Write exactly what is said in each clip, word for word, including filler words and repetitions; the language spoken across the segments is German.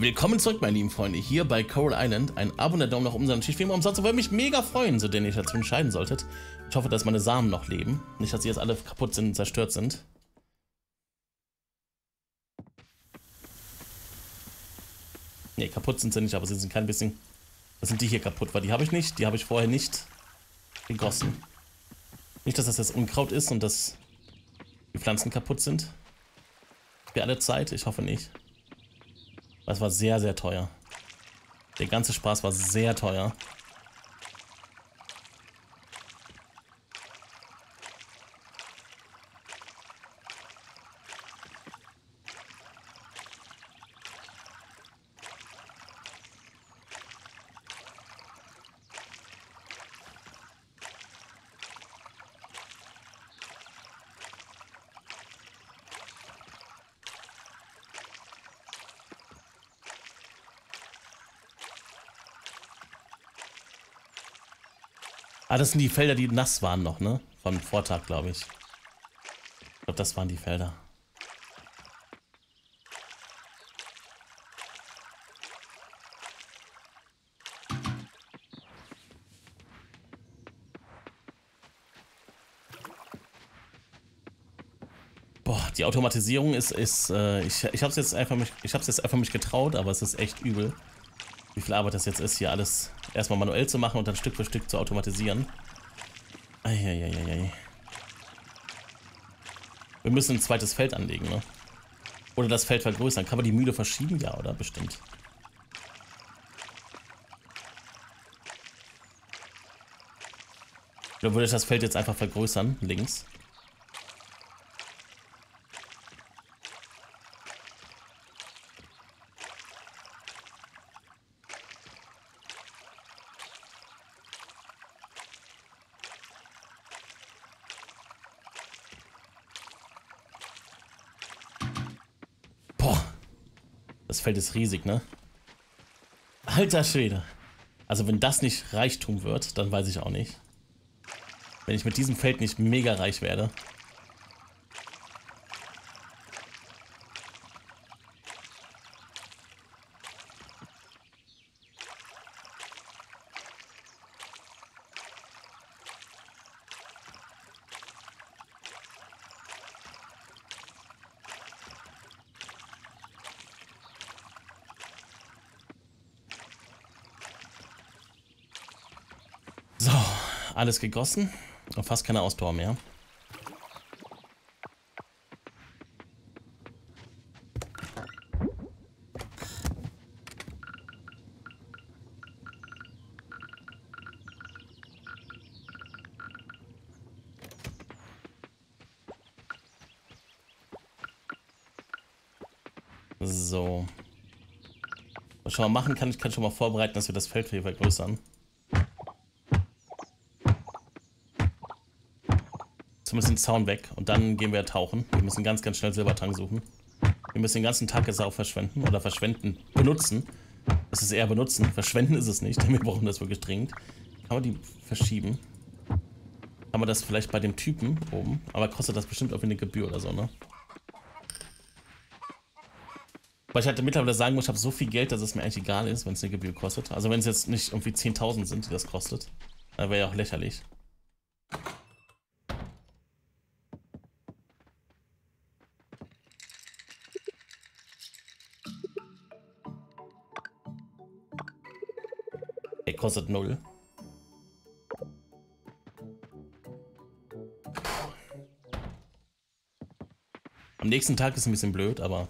Willkommen zurück, meine lieben Freunde, hier bei Coral Island. Ein Abo und der Daumen nach oben, um Schicht wie immer umsonst. Würde mich mega freuen, so denn ihr dazu entscheiden solltet. Ich hoffe, dass meine Samen noch leben. Nicht, dass sie jetzt alle kaputt sind und zerstört sind. Ne, kaputt sind sie nicht, aber sie sind kein bisschen... Das sind die hier kaputt, weil die habe ich nicht. Die habe ich vorher nicht gegossen. Nicht, dass das jetzt Unkraut ist und dass die Pflanzen kaputt sind. Für alle Zeit, ich hoffe nicht. Das war sehr, sehr teuer. Der ganze Spaß war sehr teuer. Ah, das sind die Felder, die nass waren noch, ne? Vom Vortag, glaube ich. Ich glaube, das waren die Felder. Boah, die Automatisierung ist... ist äh, ich ich habe es jetzt einfach mich, ich hab's jetzt einfach mich getraut, aber es ist echt übel. Wie viel Arbeit das jetzt ist, hier alles erstmal manuell zu machen und dann Stück für Stück zu automatisieren. Eieieiei. Wir müssen ein zweites Feld anlegen, ne? Oder das Feld vergrößern. Kann man die Mühle verschieben? Ja, oder? Bestimmt. Oder würde ich das Feld jetzt einfach vergrößern, links? Das Feld ist riesig, ne? Alter Schwede. Also wenn das nicht Reichtum wird, dann weiß ich auch nicht. Wenn ich mit diesem Feld nicht mega reich werde. So, alles gegossen und fast keine Ausdauer mehr. So. Was schon mal machen kann, ich kann schon mal vorbereiten, dass wir das Feld hier vergrößern. Zumindest den Zaun weg und dann gehen wir tauchen. Wir müssen ganz, ganz schnell Silbertang suchen. Wir müssen den ganzen Tag jetzt auch verschwenden oder verschwenden, benutzen. Es ist eher benutzen, verschwenden ist es nicht, denn wir brauchen das wirklich dringend. Kann man die verschieben? Kann man das vielleicht bei dem Typen oben? Aber kostet das bestimmt irgendwie eine Gebühr oder so, ne? Weil ich halt mittlerweile sagen muss, ich habe so viel Geld, dass es mir eigentlich egal ist, wenn es eine Gebühr kostet. Also wenn es jetzt nicht irgendwie zehntausend sind, die das kostet, dann wäre ja auch lächerlich. Kostet null. Am nächsten Tag ist ein bisschen blöd, aber...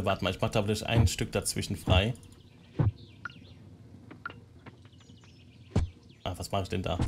Warte mal, ich mache da vielleicht ein Stück dazwischen frei. Ah, was mache ich denn da?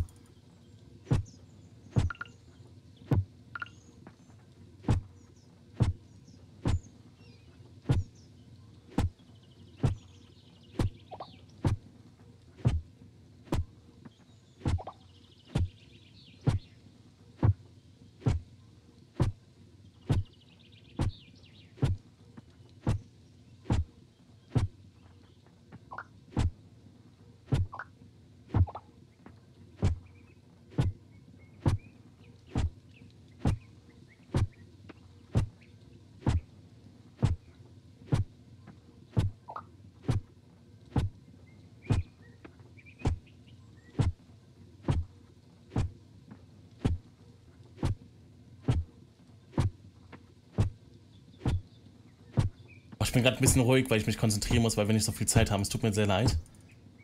Ich bin gerade ein bisschen ruhig, weil ich mich konzentrieren muss, weil wir nicht so viel Zeit haben. Es tut mir sehr leid.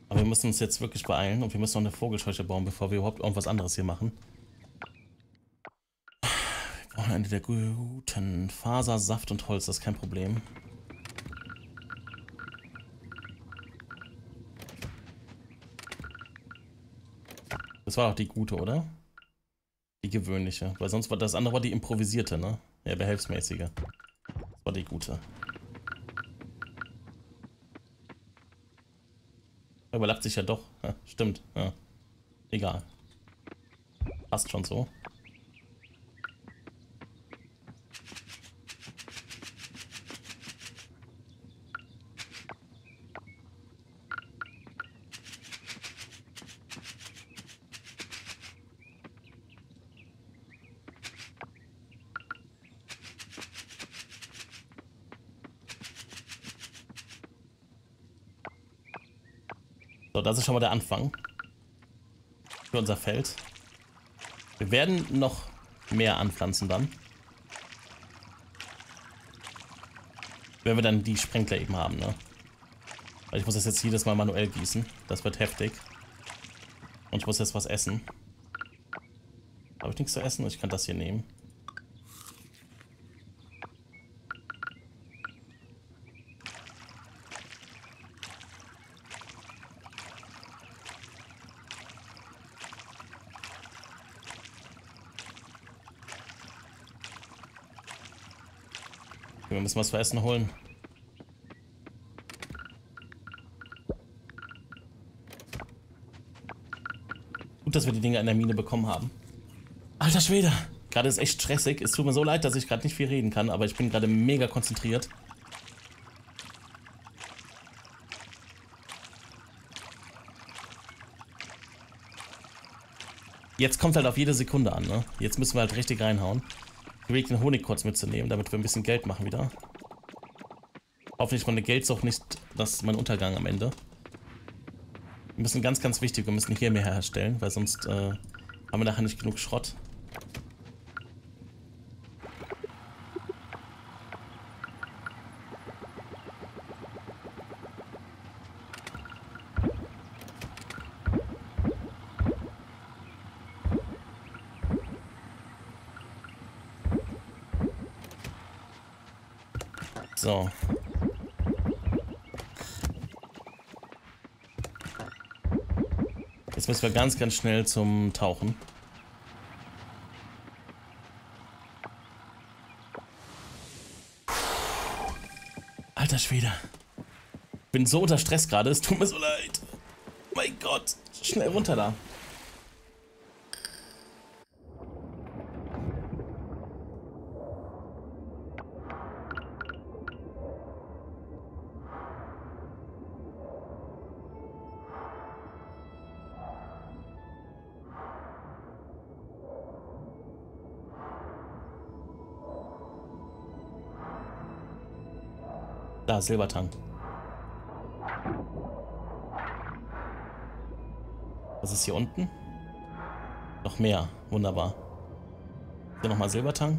Aber wir müssen uns jetzt wirklich beeilen und wir müssen noch eine Vogelscheuche bauen, bevor wir überhaupt irgendwas anderes hier machen. Wir brauchen eine der guten Faser, Saft und Holz, das ist kein Problem. Das war doch die gute, oder? Die gewöhnliche. Weil sonst war das andere war die improvisierte, ne? Ja, behelfsmäßige. Das war die gute. Überlappt sich ja doch. Ja, stimmt. Ja. Egal. Passt schon so. So, das ist schon mal der Anfang für unser Feld. Wir werden noch mehr anpflanzen dann. Wenn wir dann die Sprenkler eben haben, ne? Weil ich muss das jetzt jedes Mal manuell gießen. Das wird heftig. Und ich muss jetzt was essen. Habe ich nichts zu essen? Ich kann das hier nehmen. Wir müssen was zu essen holen. Gut, dass wir die Dinger in der Mine bekommen haben. Alter Schwede! Gerade ist echt stressig. Es tut mir so leid, dass ich gerade nicht viel reden kann, aber ich bin gerade mega konzentriert. Jetzt kommt halt auf jede Sekunde an, ne? Jetzt müssen wir halt richtig reinhauen. Überlegt, den Honig kurz mitzunehmen, damit wir ein bisschen Geld machen wieder. Hoffentlich ist meine Geldsucht nicht, das ist mein Untergang am Ende. Wir müssen ganz, ganz wichtig, wir müssen hier mehr herstellen, weil sonst äh, haben wir nachher nicht genug Schrott. So. Jetzt müssen wir ganz, ganz schnell zum Tauchen. Alter Schwede. Ich bin so unter Stress gerade, es tut mir so leid. Mein Gott, schnell runter da. Da, Silbertang. Was ist hier unten? Noch mehr. Wunderbar. Hier nochmal Silbertang.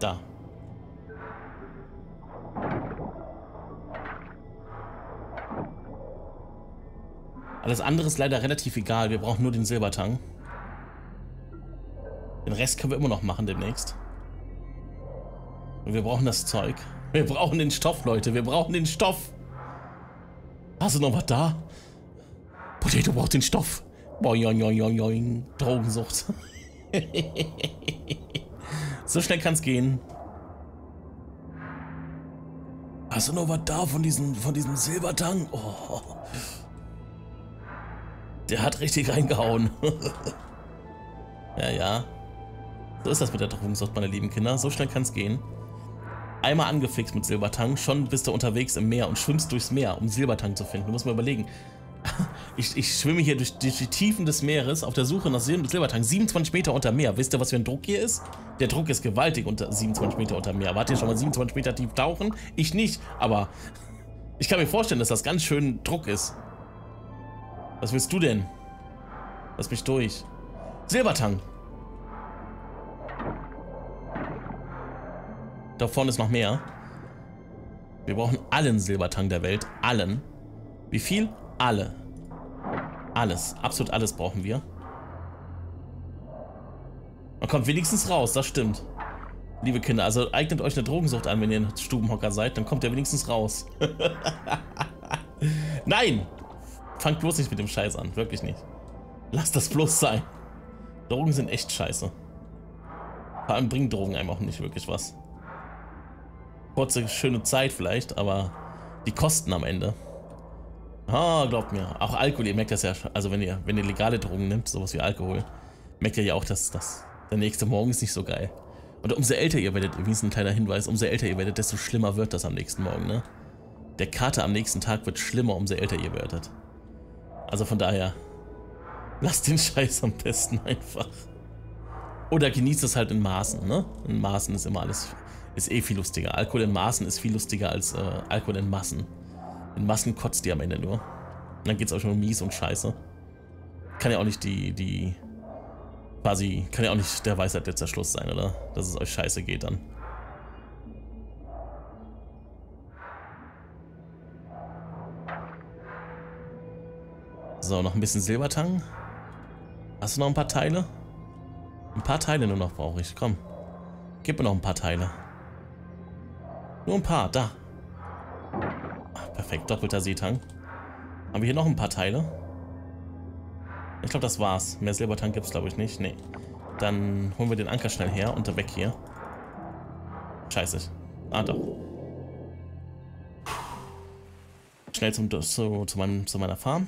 Da. Alles andere ist leider relativ egal. Wir brauchen nur den Silbertang. Den Rest können wir immer noch machen demnächst. Und wir brauchen das Zeug. Wir brauchen den Stoff, Leute. Wir brauchen den Stoff. Hast du noch was da? Potato braucht den Stoff. Boing, boing, boing, boing. Drogensucht. So schnell kann's gehen. Hast du noch was da von diesem, von diesem Silbertang? Oh. Der hat richtig reingehauen. Ja, ja. So ist das mit der Drogensucht, meine lieben Kinder. So schnell kann es gehen. Einmal angefixt mit Silbertang, schon bist du unterwegs im Meer und schwimmst durchs Meer, um Silbertang zu finden. Du musst mal überlegen. Ich, ich schwimme hier durch, durch die Tiefen des Meeres auf der Suche nach Silbertang. siebenundzwanzig Meter unter Meer. Wisst ihr, was für ein Druck hier ist? Der Druck ist gewaltig unter siebenundzwanzig Meter unter Meer. Wart ihr schon mal siebenundzwanzig Meter tief tauchen? Ich nicht, aber ich kann mir vorstellen, dass das ganz schön Druck ist. Was willst du denn? Lass mich durch. Silbertang. Da vorne ist noch mehr. Wir brauchen allen Silbertang der Welt. Allen. Wie viel? Alle. Alles. Absolut alles brauchen wir. Man kommt wenigstens raus, das stimmt. Liebe Kinder, also eignet euch eine Drogensucht an, wenn ihr ein Stubenhocker seid, dann kommt ihr wenigstens raus. Nein! Fangt bloß nicht mit dem Scheiß an, wirklich nicht. Lasst das bloß sein. Drogen sind echt scheiße. Vor allem bringen Drogen einem auch nicht wirklich was. Kurze, schöne Zeit vielleicht, aber die Kosten am Ende. Ah, glaubt mir. Auch Alkohol, ihr merkt das ja, also wenn ihr, wenn ihr legale Drogen nimmt, sowas wie Alkohol, merkt ihr ja auch, dass das der nächste Morgen ist nicht so geil. Und umso älter ihr werdet, übrigens ein kleiner Hinweis, umso älter ihr werdet, desto schlimmer wird das am nächsten Morgen, ne? Der Kater am nächsten Tag wird schlimmer, umso älter ihr werdet. Also von daher, lasst den Scheiß am besten einfach. Oder genießt es halt in Maßen, ne? In Maßen ist immer alles, ist eh viel lustiger. Alkohol in Maßen ist viel lustiger als äh, Alkohol in Massen. In Massen kotzt ihr am Ende nur. Und dann geht's euch nur mies und scheiße. Kann ja auch nicht die, die, quasi, kann ja auch nicht der Weisheit letzter Schluss sein, oder? Dass es euch scheiße geht dann. So, noch ein bisschen Silbertang. Hast du noch ein paar Teile? Ein paar Teile nur noch brauche ich. Komm. Gib mir noch ein paar Teile. Nur ein paar. Da. Ach, perfekt. Doppelter Seetang. Haben wir hier noch ein paar Teile? Ich glaube, das war's. Mehr Silbertank gibt's, glaube ich, nicht. Nee. Dann holen wir den Anker schnell her und weg hier. Scheiße. Ah, doch. Schnell zum, zu, zu, meinem, zu meiner Farm.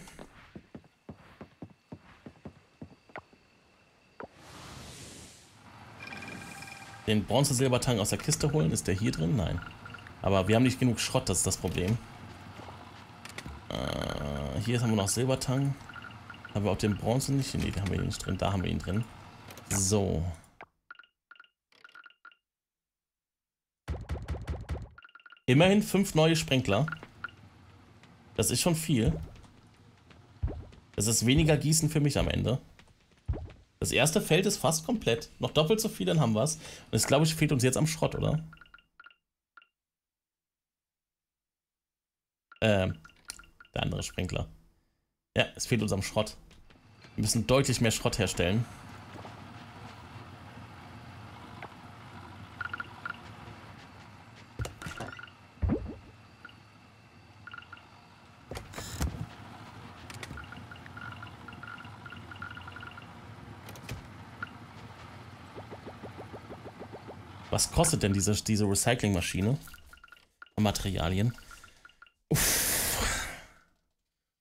Den Bronze-Silbertang aus der Kiste holen. Ist der hier drin? Nein. Aber wir haben nicht genug Schrott, das ist das Problem. Äh, hier haben wir noch Silbertang. Haben wir auch den Bronze nicht? Ne, da haben wir ihn nicht drin. Da haben wir ihn drin. So. Immerhin fünf neue Sprinkler. Das ist schon viel. Das ist weniger Gießen für mich am Ende. Das erste Feld ist fast komplett. Noch doppelt so viel, dann haben wir es. Und das, glaube ich, fehlt uns jetzt am Schrott, oder? Ähm, der andere Sprinkler. Ja, es fehlt uns am Schrott. Wir müssen deutlich mehr Schrott herstellen. Was kostet denn diese, diese Recyclingmaschine an Materialien? Uff.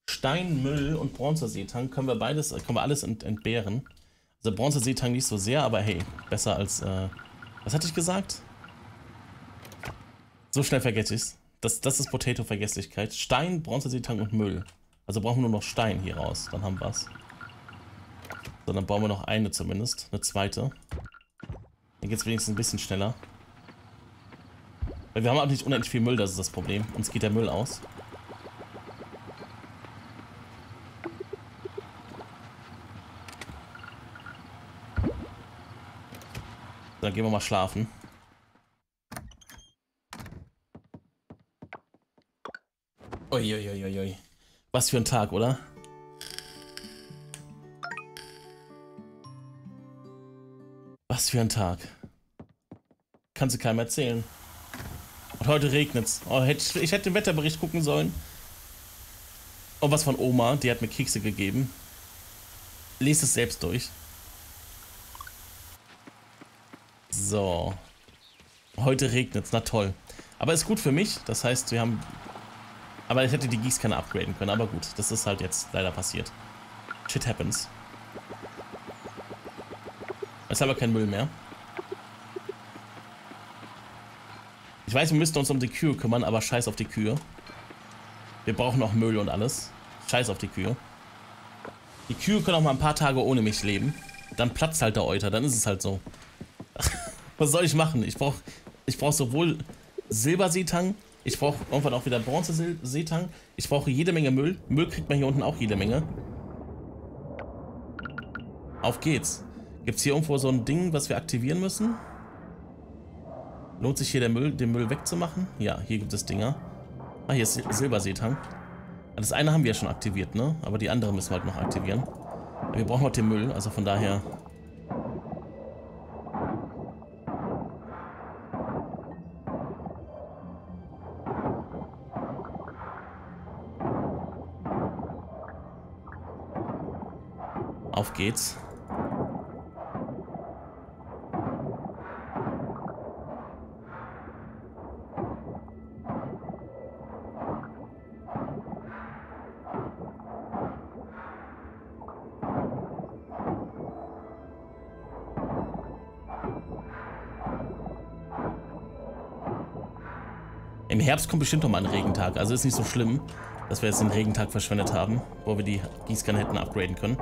Steinmüll und Bronzeseetang können wir beides, können wir alles ent entbehren. Also Bronzeseetang nicht so sehr, aber hey, besser als, äh, was hatte ich gesagt? So schnell vergesse ich's. Das, das ist Potato-Vergesslichkeit. Stein, Bronzeseetang und Müll. Also brauchen wir nur noch Stein hier raus, dann haben wir's. So, dann bauen wir noch eine zumindest, eine zweite. Dann geht es wenigstens ein bisschen schneller. Weil wir haben auch nicht unendlich viel Müll, das ist das Problem. Uns geht der Müll aus. Dann gehen wir mal schlafen. Uiuiuiui. Ui, ui, ui. Was für ein Tag, oder? Was für ein Tag. Kannst du keinem erzählen. Und heute regnet's. Oh, hätte, ich hätte den Wetterbericht gucken sollen. Und was von Oma, die hat mir Kekse gegeben. Lest es selbst durch. So. Heute regnet's, na toll. Aber ist gut für mich, das heißt, wir haben... Aber ich hätte die Gießkanne upgraden können, aber gut, das ist halt jetzt leider passiert. Shit happens. Jetzt haben wir keinen Müll mehr. Ich weiß, wir müssten uns um die Kühe kümmern, aber scheiß auf die Kühe. Wir brauchen auch Müll und alles. Scheiß auf die Kühe. Die Kühe können auch mal ein paar Tage ohne mich leben. Dann platzt halt der Euter, dann ist es halt so. Was soll ich machen? Ich brauche ich brauch sowohl Silberseetang, ich brauche irgendwann auch wieder Bronzeseetang, ich brauche jede Menge Müll. Müll kriegt man hier unten auch jede Menge. Auf geht's. Gibt es hier irgendwo so ein Ding, was wir aktivieren müssen? Lohnt sich hier der Müll, den Müll wegzumachen? Ja, hier gibt es Dinger. Ah, hier ist Silberseetank. Das eine haben wir ja schon aktiviert, ne? Aber die andere müssen wir halt noch aktivieren. Wir brauchen halt den Müll, also von daher... Auf geht's. Im Herbst kommt bestimmt noch mal ein Regentag, also ist nicht so schlimm, dass wir jetzt den Regentag verschwendet haben, wo wir die Gießkanne hätten upgraden können.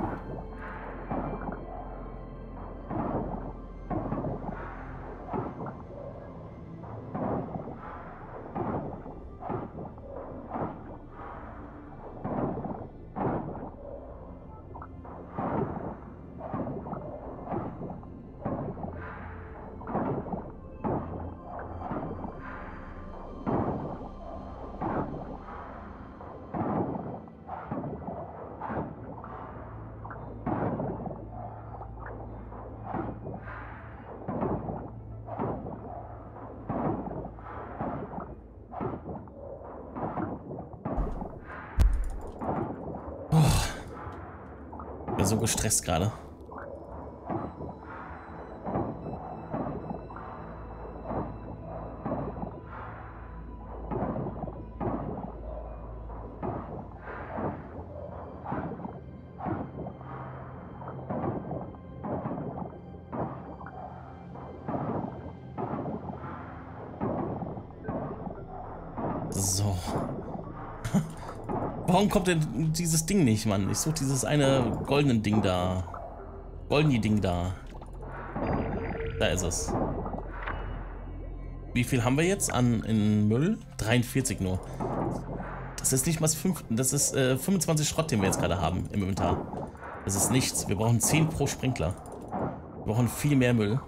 So gestresst gerade. So. Warum kommt denn dieses Ding nicht, Mann? Ich suche dieses eine goldene Ding da. Goldene Ding da. Da ist es. Wie viel haben wir jetzt an in Müll? dreiundvierzig nur. Das ist nicht mal fünf, das ist äh, fünfundzwanzig Schrott, den wir jetzt gerade haben im Inventar. Das ist nichts. Wir brauchen zehn pro Sprinkler. Wir brauchen viel mehr Müll.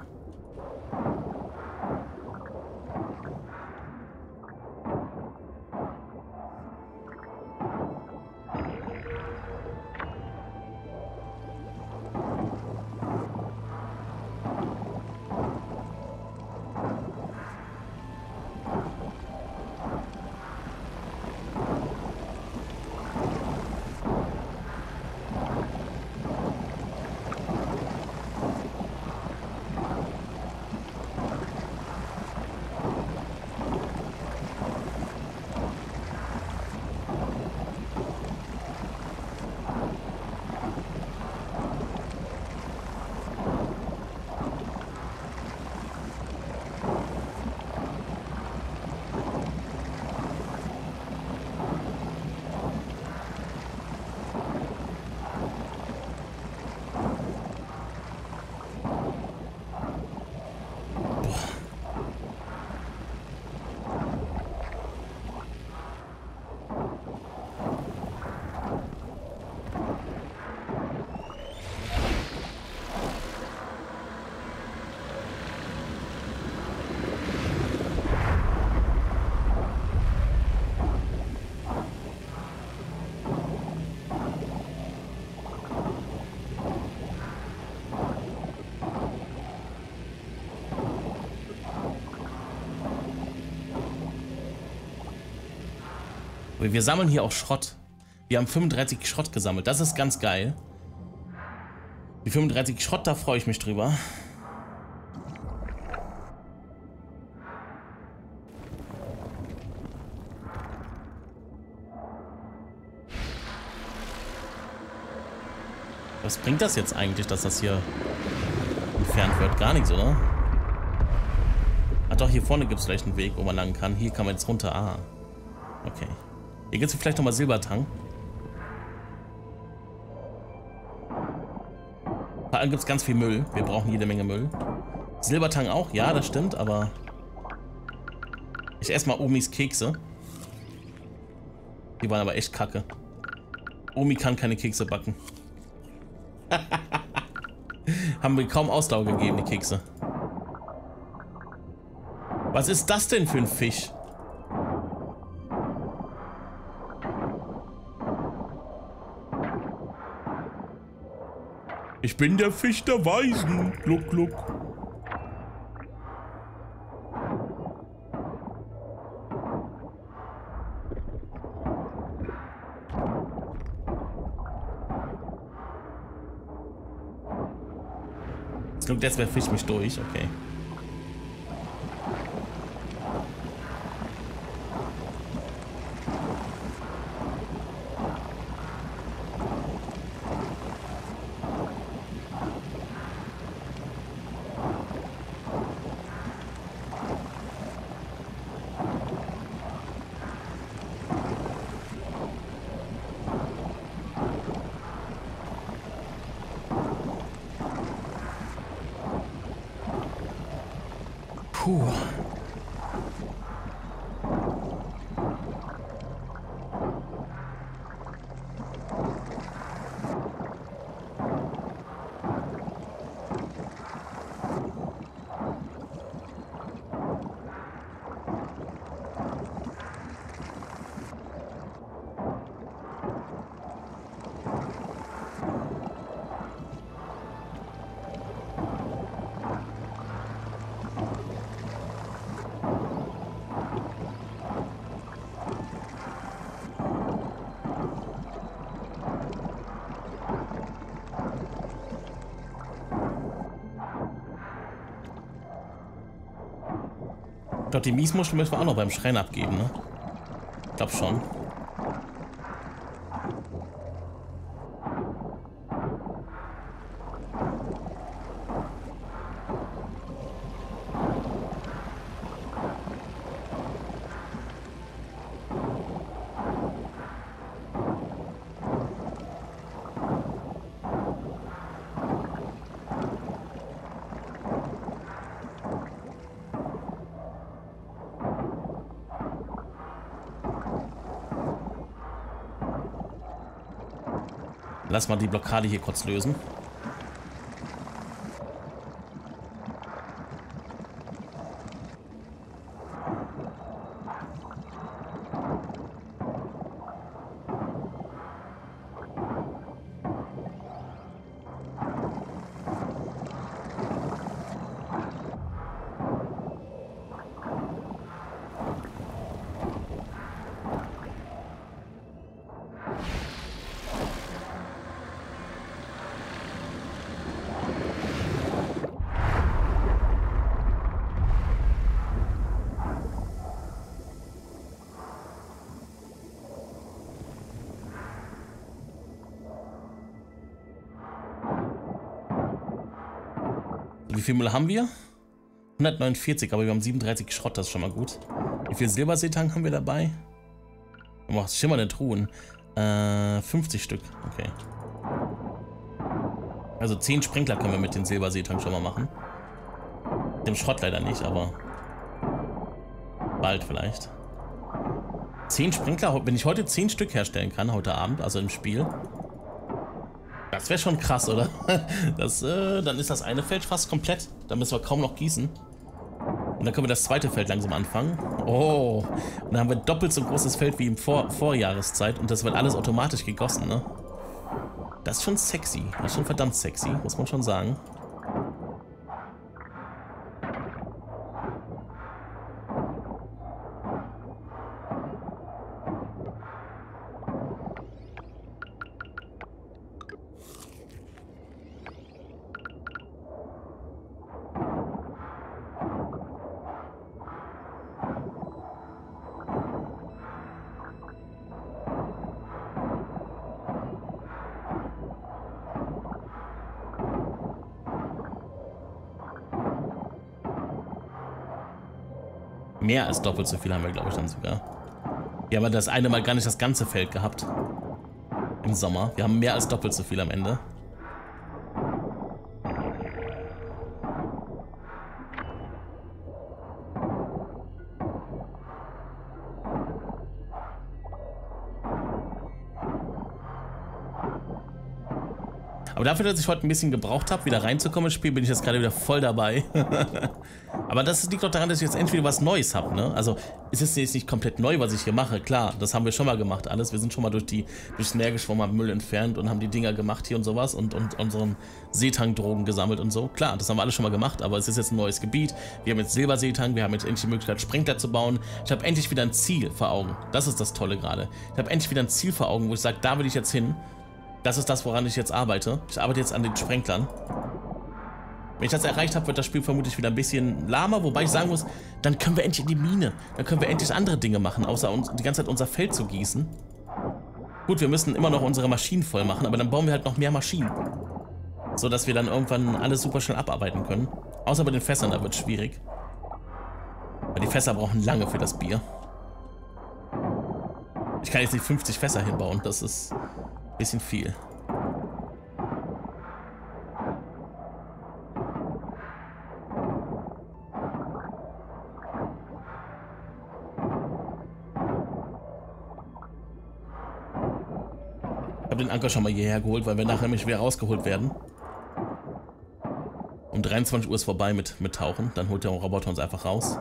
Wir sammeln hier auch Schrott. Wir haben fünfunddreißig Schrott gesammelt. Das ist ganz geil. Die fünfunddreißig Schrott, da freue ich mich drüber. Was bringt das jetzt eigentlich, dass das hier entfernt wird? Gar nichts, oder? Ach doch, hier vorne gibt es vielleicht einen Weg, wo man lang kann. Hier kann man jetzt runter. Ah, okay. Hier gibt es vielleicht nochmal Silbertang. Vor allem gibt es ganz viel Müll. Wir brauchen jede Menge Müll. Silbertang auch, ja, das stimmt, aber... Ich esse mal Omis Kekse. Die waren aber echt kacke. Omi kann keine Kekse backen. Haben wir kaum Ausdauer gegeben, die Kekse. Was ist das denn für ein Fisch? Ich bin der Fisch der Weisen. Gluck, gluck. Es klingt, jetzt wäre Fisch mich durch, okay. Ich glaube, die Miesmuschel müssen wir auch noch beim Schrein abgeben, ne? Ich glaube schon. Lass mal die Blockade hier kurz lösen. Wie viel Müll haben wir? hundertneunundvierzig, aber wir haben siebenunddreißig Schrott, das ist schon mal gut. Wie viel Silberseetank haben wir dabei? Oh, schimmernde Truhen. Äh, fünfzig Stück, okay. Also zehn Sprinkler können wir mit den Silberseetank schon mal machen. Dem Schrott leider nicht, aber bald vielleicht. zehn Sprinkler, wenn ich heute zehn Stück herstellen kann, heute Abend, also im Spiel. Das wäre schon krass, oder? Das, äh, dann ist das eine Feld fast komplett. Da müssen wir kaum noch gießen. Und dann können wir das zweite Feld langsam anfangen. Oh, und dann haben wir doppelt so ein großes Feld wie im Vor Vorjahreszeit. Und das wird alles automatisch gegossen, ne? Das ist schon sexy. Das ist schon verdammt sexy, muss man schon sagen. Mehr als doppelt so viel haben wir, glaube ich, dann sogar. Wir haben ja das eine Mal gar nicht das ganze Feld gehabt. Im Sommer. Wir haben mehr als doppelt so viel am Ende. Aber dafür, dass ich heute ein bisschen gebraucht habe, wieder reinzukommen ins Spiel, bin ich jetzt gerade wieder voll dabei. Aber das liegt doch daran, dass ich jetzt entweder was Neues habe, ne? Also, es ist jetzt nicht komplett neu, was ich hier mache. Klar, das haben wir schon mal gemacht alles. Wir sind schon mal durch die, durchs Meer geschwommen, haben Müll entfernt und haben die Dinger gemacht hier und sowas und, und unseren Seetang-Drogen gesammelt und so. Klar, das haben wir alle schon mal gemacht, aber es ist jetzt ein neues Gebiet. Wir haben jetzt Silberseetang, wir haben jetzt endlich die Möglichkeit, Sprinkler zu bauen. Ich habe endlich wieder ein Ziel vor Augen. Das ist das Tolle gerade. Ich habe endlich wieder ein Ziel vor Augen, wo ich sage, da will ich jetzt hin. Das ist das, woran ich jetzt arbeite. Ich arbeite jetzt an den Sprenglern. Wenn ich das erreicht habe, wird das Spiel vermutlich wieder ein bisschen lahmer. Wobei ich sagen muss, dann können wir endlich in die Mine. Dann können wir endlich andere Dinge machen, außer uns die ganze Zeit unser Feld zu gießen. Gut, wir müssen immer noch unsere Maschinen voll machen, aber dann bauen wir halt noch mehr Maschinen. So, dass wir dann irgendwann alles super schnell abarbeiten können. Außer bei den Fässern, da wird es schwierig. Weil die Fässer brauchen lange für das Bier. Ich kann jetzt nicht fünfzig Fässer hinbauen, das ist... bisschen viel. Ich habe den Anker schon mal hierher geholt, weil wir nachher nämlich wieder rausgeholt werden. Um dreiundzwanzig Uhr ist vorbei mit, mit Tauchen, dann holt der Roboter uns einfach raus.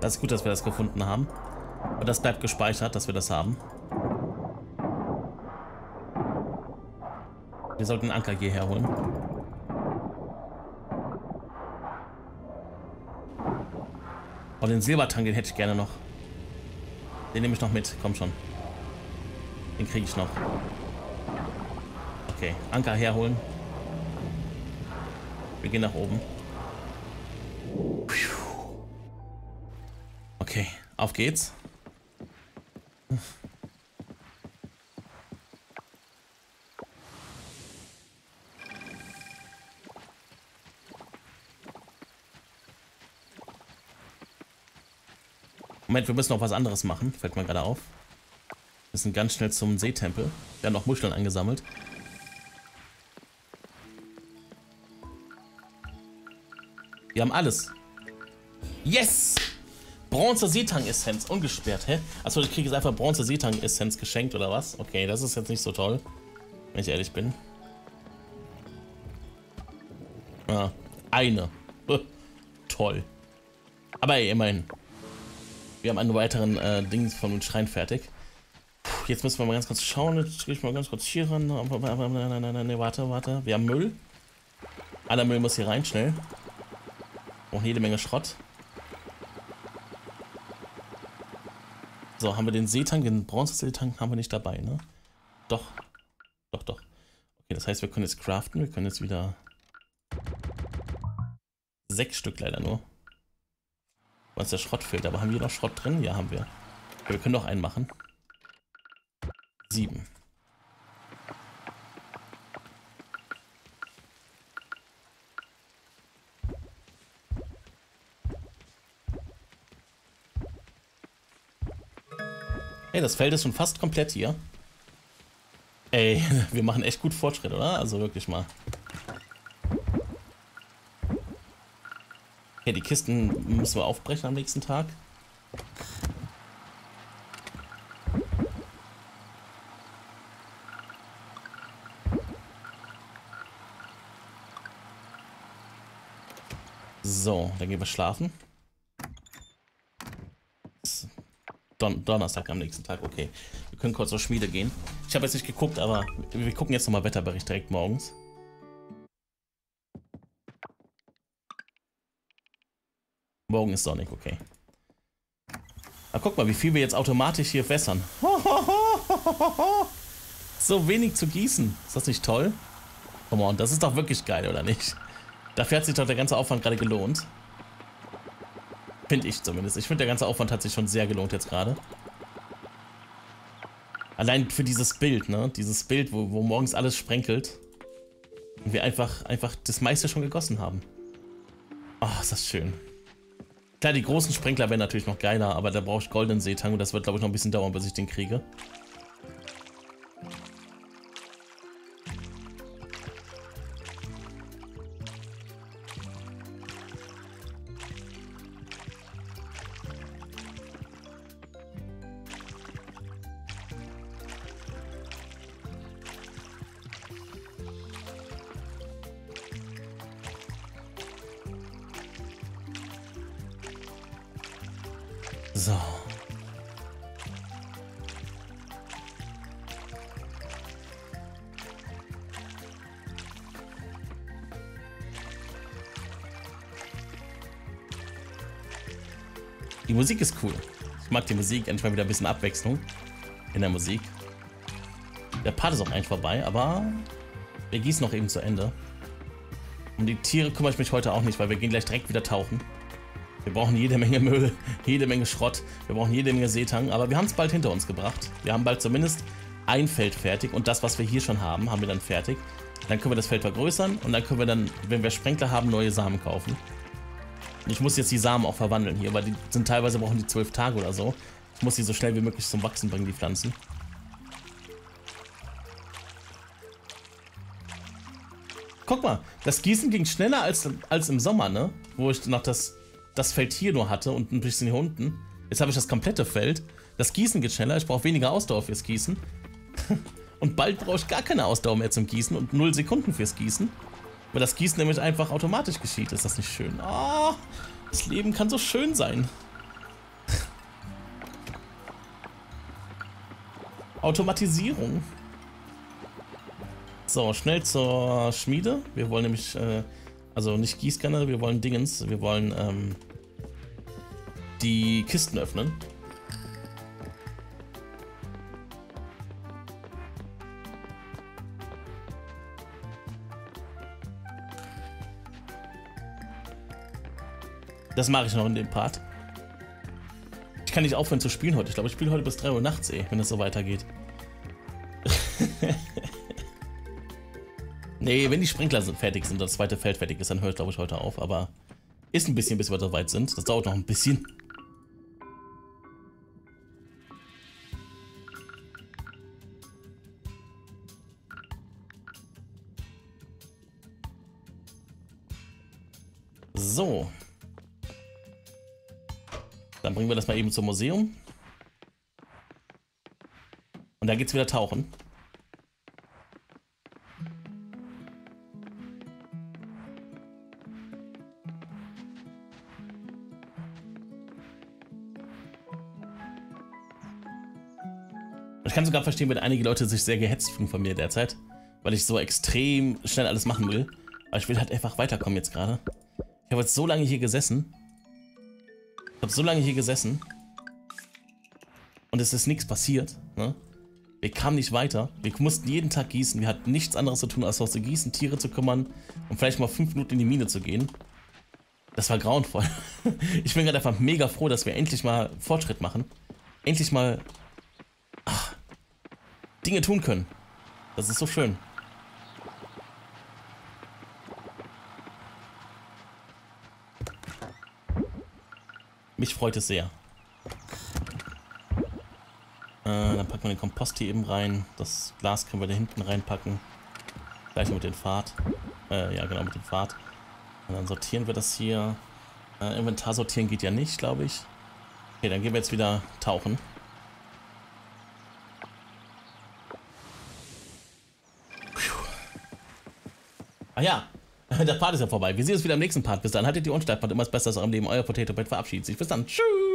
Das ist gut, dass wir das gefunden haben. Und das bleibt gespeichert, dass wir das haben. Wir sollten den Anker hierher holen. Oh, den Silbertank, den hätte ich gerne noch. Den nehme ich noch mit, komm schon. Den kriege ich noch. Okay, Anker herholen. Wir gehen nach oben. Okay, auf geht's. Moment, wir müssen noch was anderes machen. Fällt mir gerade auf. Wir sind ganz schnell zum Seetempel. Wir haben noch Muscheln angesammelt. Wir haben alles. Yes! Bronze Seetang Essenz, ungesperrt, hä? Achso, ich kriege jetzt einfach Bronze Seetang Essenz geschenkt oder was? Okay, das ist jetzt nicht so toll, wenn ich ehrlich bin. Ah, eine. Toll. Aber ey, immerhin. Wir haben einen weiteren äh, Dings von dem Schrein fertig. Puh, jetzt müssen wir mal ganz kurz schauen. Jetzt gehe ich mal ganz kurz hier ran. Nein, nein, nein, nein, warte, warte. Wir haben Müll. Aller Müll muss hier rein, schnell. Brauchen jede Menge Schrott. So, haben wir den Seetang, den Bronzeseetang haben wir nicht dabei, ne? Doch. Doch, doch. Okay, das heißt, wir können jetzt craften. Wir können jetzt wieder... Sechs Stück leider nur. Weil es der Schrott fehlt. Aber haben wir noch Schrott drin? Ja, haben wir. Okay, wir können noch einen machen. Sieben. Hey, das Feld ist schon fast komplett hier. Ey, wir machen echt gut Fortschritt, oder? Also wirklich mal. Okay, die Kisten müssen wir aufbrechen am nächsten Tag. So, dann gehen wir schlafen. Don Donnerstag am nächsten Tag, okay. Wir können kurz zur Schmiede gehen. Ich habe jetzt nicht geguckt, aber wir, wir gucken jetzt nochmal Wetterbericht direkt morgens. Morgen ist sonnig, okay. Aber guck mal, wie viel wir jetzt automatisch hier wässern. So wenig zu gießen. Ist das nicht toll? Come on, das ist doch wirklich geil, oder nicht? Dafür hat sich doch der ganze Aufwand gerade gelohnt. Finde ich zumindest. Ich finde, der ganze Aufwand hat sich schon sehr gelohnt jetzt gerade. Allein für dieses Bild, ne? Dieses Bild, wo, wo morgens alles sprenkelt. Und wir einfach, einfach das meiste schon gegossen haben. Oh, ist das schön. Klar, die großen Sprinkler wären natürlich noch geiler, aber da brauche ich goldenen Seetang und das wird, glaube ich, noch ein bisschen dauern, bis ich den kriege. So. Die Musik ist cool. Ich mag die Musik, endlich mal wieder ein bisschen Abwechslung in der Musik. Der Part ist auch eigentlich vorbei, aber wir gießen noch eben zu Ende. Um die Tiere kümmere ich mich heute auch nicht, weil wir gehen gleich direkt wieder tauchen. Wir brauchen jede Menge Müll, jede Menge Schrott, wir brauchen jede Menge Seetang, aber wir haben es bald hinter uns gebracht. Wir haben bald zumindest ein Feld fertig und das, was wir hier schon haben, haben wir dann fertig. Dann können wir das Feld vergrößern und dann können wir dann, wenn wir Sprenkler haben, neue Samen kaufen. Und ich muss jetzt die Samen auch verwandeln hier, weil die sind teilweise, brauchen die zwölf Tage oder so. Ich muss die so schnell wie möglich zum Wachsen bringen, die Pflanzen. Guck mal, das Gießen ging schneller als, als im Sommer, ne? Wo ich noch das... das Feld hier nur hatte und ein bisschen hier unten. Jetzt habe ich das komplette Feld. Das Gießen geht schneller. Ich brauche weniger Ausdauer fürs Gießen. Und bald brauche ich gar keine Ausdauer mehr zum Gießen und null Sekunden fürs Gießen. Weil das Gießen nämlich einfach automatisch geschieht. Ist das nicht schön? Oh, das Leben kann so schön sein. Automatisierung. So, schnell zur Schmiede. Wir wollen nämlich... Äh, Also nicht Gießkanne, wir wollen Dingens, wir wollen ähm, die Kisten öffnen. Das mache ich noch in dem Part. Ich kann nicht aufhören zu spielen heute. Ich glaube, ich spiele heute bis drei Uhr nachts, eh, wenn es so weitergeht. Nee, wenn die Sprinkler fertig sind und das zweite Feld fertig ist, dann höre ich, glaube ich, heute auf. Aber ist ein bisschen, bis wir so weit sind. Das dauert noch ein bisschen. So. Dann bringen wir das mal eben zum Museum. Und da geht's wieder tauchen. Ich kann sogar verstehen, wenn einige Leute sich sehr gehetzt fühlen von mir derzeit, weil ich so extrem schnell alles machen will. Aber ich will halt einfach weiterkommen jetzt gerade. Ich habe jetzt so lange hier gesessen. Ich habe so lange hier gesessen. Und es ist nichts passiert. Ne? Wir kamen nicht weiter. Wir mussten jeden Tag gießen. Wir hatten nichts anderes zu tun, als aus zu gießen, Tiere zu kümmern und vielleicht mal fünf Minuten in die Mine zu gehen. Das war grauenvoll. Ich bin gerade einfach mega froh, dass wir endlich mal Fortschritt machen. Endlich mal... Dinge tun können. Das ist so schön. Mich freut es sehr. Äh, dann packen wir den Kompost hier eben rein. Das Glas können wir da hinten reinpacken. Gleich mit dem Pfad. Äh, ja, genau, mit dem Pfad. Und dann sortieren wir das hier. Äh, Inventar sortieren geht ja nicht, glaube ich. Okay, dann gehen wir jetzt wieder tauchen. Ach ja, der Part ist ja vorbei. Wir sehen uns wieder im nächsten Part. Bis dann, haltet die Ohren steif, macht immer das Beste aus eurem Leben. Euer Potato Pet verabschiedet sich. Bis dann. Tschüss.